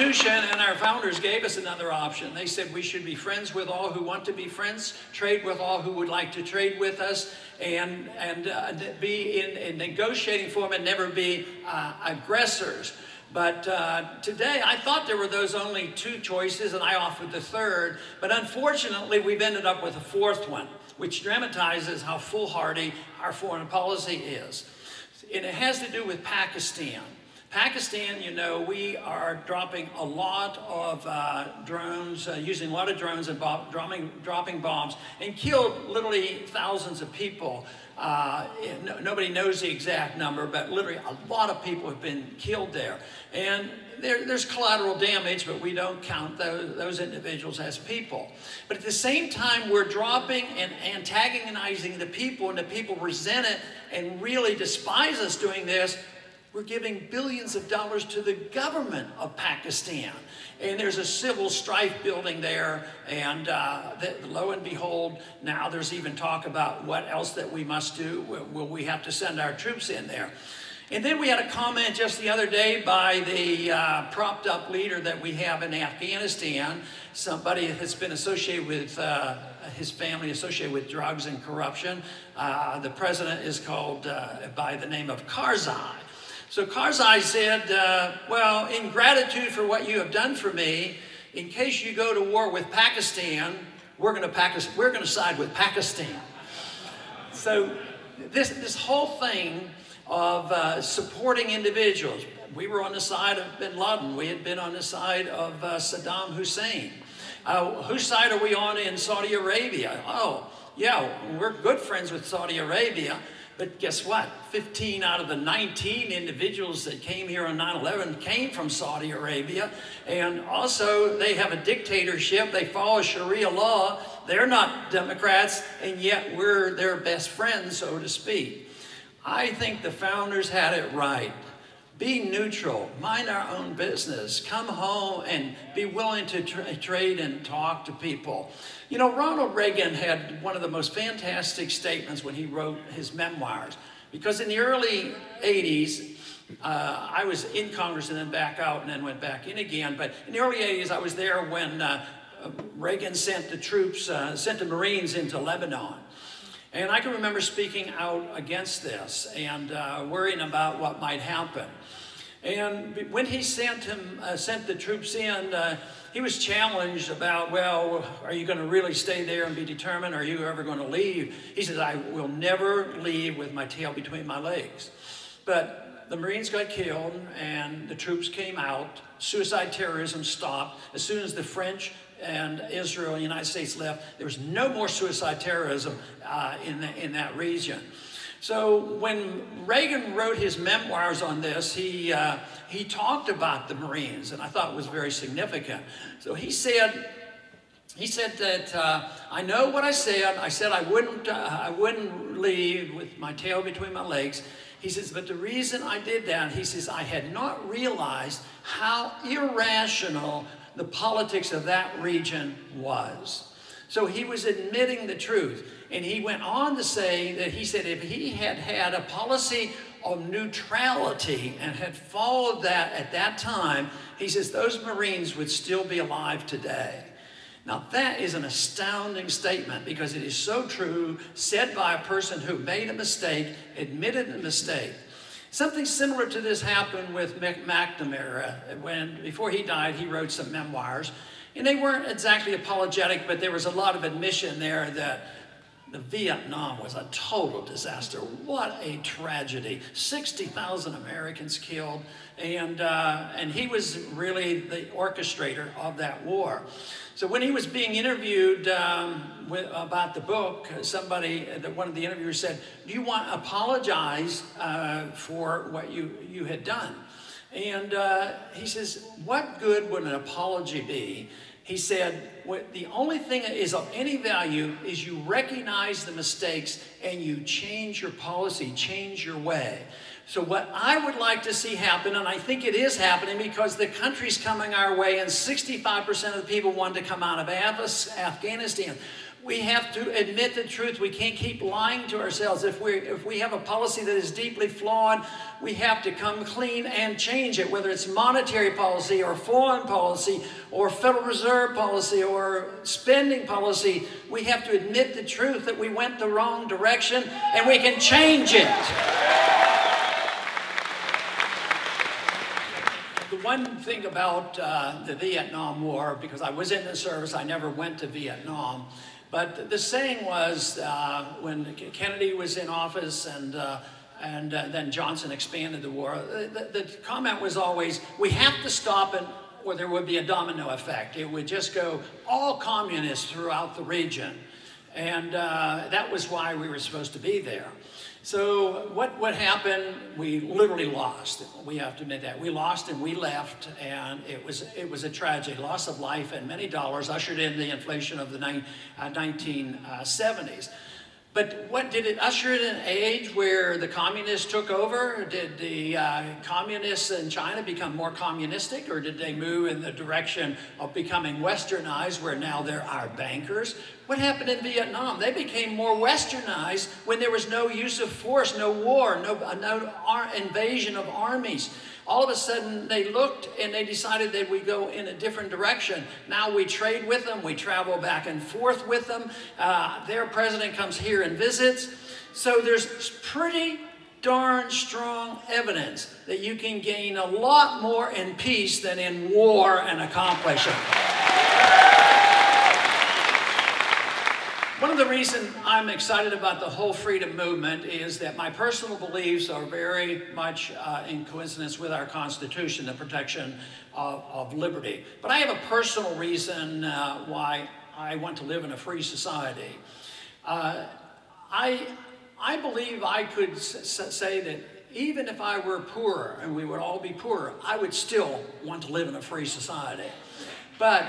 Constitution and our founders gave us another option. They said we should be friends with all who want to be friends, trade with all who would like to trade with us, and be in a negotiating form and never be aggressors. But today, I thought there were those only two choices, and I offered the third. But unfortunately, we've ended up with a fourth one, which dramatizes how foolhardy our foreign policy is. And it has to do with Pakistan. Pakistan, you know, we are dropping a lot of drones, using a lot of drones and dropping bombs, and killed literally thousands of people. Nobody knows the exact number, but literally a lot of people have been killed there. And there's collateral damage, but we don't count those individuals as people. But at the same time, we're dropping and antagonizing the people, and the people resent it and really despise us doing this. We're giving billions of dollars to the government of Pakistan. And there's a civil strife building there. And lo and behold, now there's even talk about what else that we must do. Will we have to send our troops in there? And then we had a comment just the other day by the propped up leader that we have in Afghanistan, somebody that's been associated with his family, associated with drugs and corruption. The president is called by the name of Karzai. So Karzai said, well, in gratitude for what you have done for me, in case you go to war with Pakistan, we're going to side with Pakistan. So this whole thing of supporting individuals, we were on the side of bin Laden. We had been on the side of Saddam Hussein. Whose side are we on in Saudi Arabia? Oh, yeah, we're good friends with Saudi Arabia. But guess what? 15 out of the 19 individuals that came here on 9/11 came from Saudi Arabia. And also, they have a dictatorship. They follow Sharia law. They're not Democrats, and yet we're their best friends, so to speak. I think the founders had it right. Be neutral, mind our own business, come home and be willing to trade and talk to people. You know, Ronald Reagan had one of the most fantastic statements when he wrote his memoirs, because in the early 80s, I was in Congress and then back out and then went back in again, but in the early 80s, I was there when Reagan sent the troops, sent the Marines into Lebanon. And I can remember speaking out against this and worrying about what might happen. And when he sent the troops in, he was challenged about, well, are you going to really stay there and be determined? Are you ever going to leave? He says, I will never leave with my tail between my legs. But the Marines got killed and the troops came out. Suicide terrorism stopped. As soon as the French and Israel and the United States left, there was no more suicide terrorism in that region. So when Reagan wrote his memoirs on this, he talked about the Marines, and I thought it was very significant. So he said that, I know what I said. I said I wouldn't leave with my tail between my legs. He says, but the reason I did that, he says, I had not realized how irrational the politics of that region was. So he was admitting the truth. And he went on to say that he said if he had had a policy of neutrality and had followed that at that time, he says those Marines would still be alive today. Now that is an astounding statement because it is so true, said by a person who made a mistake, admitted a mistake. Something similar to this happened with McNamara. Before he died, he wrote some memoirs. And they weren't exactly apologetic, but there was a lot of admission there that the Vietnam was a total disaster. What a tragedy. 60,000 Americans killed. And he was really the orchestrator of that war. So when he was being interviewed about the book, one of the interviewers said, do you want to apologize for what you had done? And he says, what good would an apology be? He said, the only thing that is of any value is you recognize the mistakes and you change your policy, change your way. So what I would like to see happen, and I think it is happening because the country's coming our way and 65% of the people want to come out of Afghanistan. We have to admit the truth. We can't keep lying to ourselves. If we have a policy that is deeply flawed, we have to come clean and change it, whether it's monetary policy or foreign policy or Federal Reserve policy or spending policy. We have to admit the truth that we went the wrong direction, and we can change it. The one thing about the Vietnam War, because I was in the service, I never went to Vietnam. But the saying was, when Kennedy was in office and then Johnson expanded the war, the comment was always, we have to stop it or there would be a domino effect. It would just go all communists throughout the region. And that was why we were supposed to be there. So what would happen? We literally lost. We have to admit that. We lost and we left, and it was a tragic loss of life and many dollars, ushered in the inflation of the 1970s. But what did it usher in an age where the communists took over? Did the communists in China become more communistic, or did they move in the direction of becoming westernized, where now they're our bankers? What happened in Vietnam? They became more westernized when there was no use of force, no war, no invasion of armies. All of a sudden, they looked and they decided that we go in a different direction. Now we trade with them. We travel back and forth with them. Their president comes here and visits. So there's pretty darn strong evidence that you can gain a lot more in peace than in war and accomplish it. One of the reasons I'm excited about the whole freedom movement is that my personal beliefs are very much in coincidence with our Constitution, the protection of liberty. But I have a personal reason why I want to live in a free society. I believe I could say that even if I were poorer, and we would all be poorer, I would still want to live in a free society. But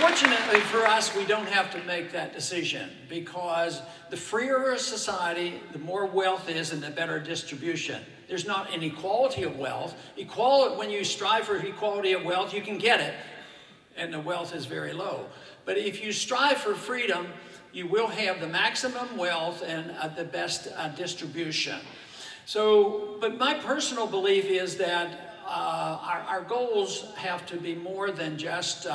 fortunately for us, we don't have to make that decision, because the freer a society, the more wealth is and the better distribution. There's not inequality of wealth. Equality, when you strive for equality of wealth, you can get it, and the wealth is very low. But if you strive for freedom, you will have the maximum wealth and the best distribution. So, but my personal belief is that our goals have to be more than just,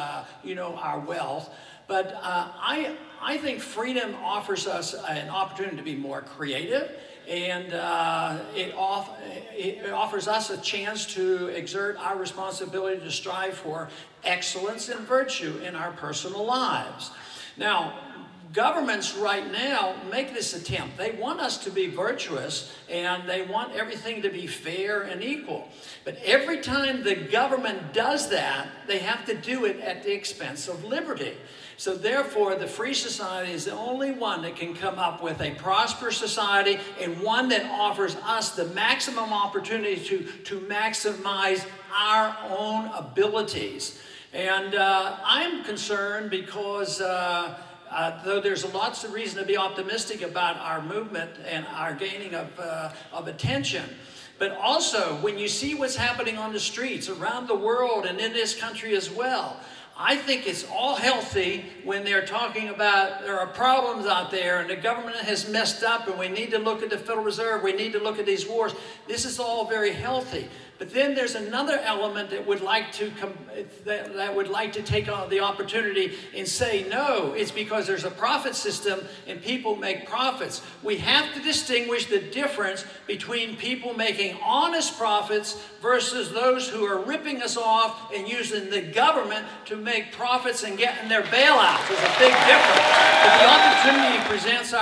you know, our wealth. But I think freedom offers us an opportunity to be more creative, and it offers us a chance to exert our responsibility to strive for excellence and virtue in our personal lives. Now, governments right now make this attempt. They want us to be virtuous, and they want everything to be fair and equal. But every time the government does that, they have to do it at the expense of liberty. So therefore, the free society is the only one that can come up with a prosperous society, and one that offers us the maximum opportunity to maximize our own abilities. And I'm concerned because though there's lots of reason to be optimistic about our movement and our gaining of attention. But also, when you see what's happening on the streets around the world and in this country as well, I think it's all healthy when they're talking about there are problems out there and the government has messed up and we need to look at the Federal Reserve, we need to look at these wars. This is all very healthy. But then there's another element that would like to take on the opportunity and say, no, it's because there's a profit system and people make profits. We have to distinguish the difference between people making honest profits versus those who are ripping us off and using the government to make profits and getting their bailouts. There's a big difference. But the opportunity presents to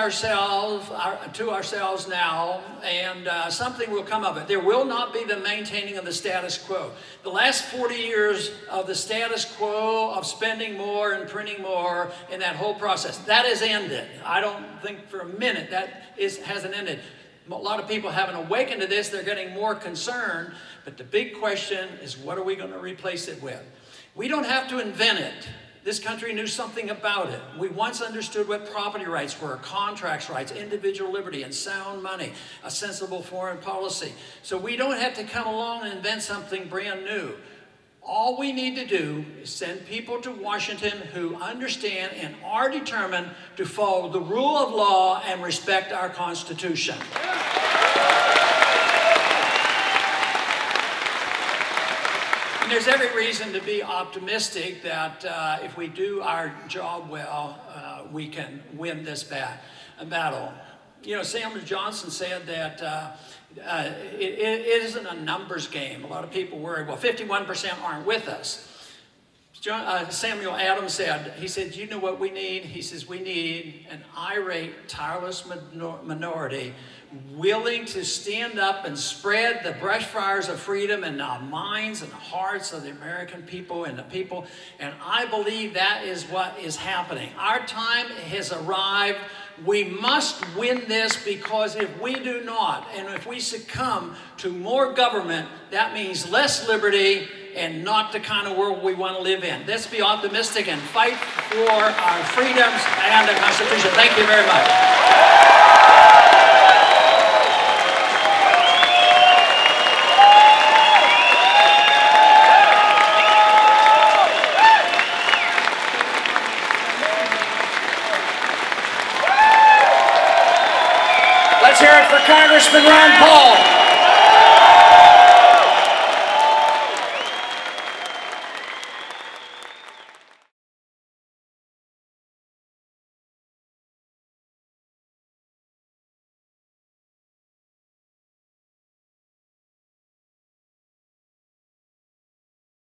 ourselves now, and something will come of it. There will not be the maintaining of the status quo. The last 40 years of the status quo of spending more and printing more and that whole process, that has ended. I don't think for a minute that hasn't ended. A lot of people haven't awakened to this. They're getting more concerned. But the big question is, what are we going to replace it with? We don't have to invent it. This country knew something about it. We once understood what property rights were, contracts rights, individual liberty, and sound money, a sensible foreign policy. So we don't have to come along and invent something brand new. All we need to do is send people to Washington who understand and are determined to follow the rule of law and respect our Constitution. And there's every reason to be optimistic that if we do our job well, we can win this battle. You know, Samuel Johnson said that it isn't a numbers game. A lot of people worry, well, 51% aren't with us. Samuel Adams said, he said, you know what we need? He says, we need an irate, tireless minority willing to stand up and spread the brush fires of freedom in the minds and the hearts of the American people and the people. And I believe that is what is happening. Our time has arrived. We must win this, because if we do not, and if we succumb to more government, that means less liberty and not the kind of world we want to live in. Let's be optimistic and fight for our freedoms and the Constitution. Thank you very much. Congressman Ron Paul.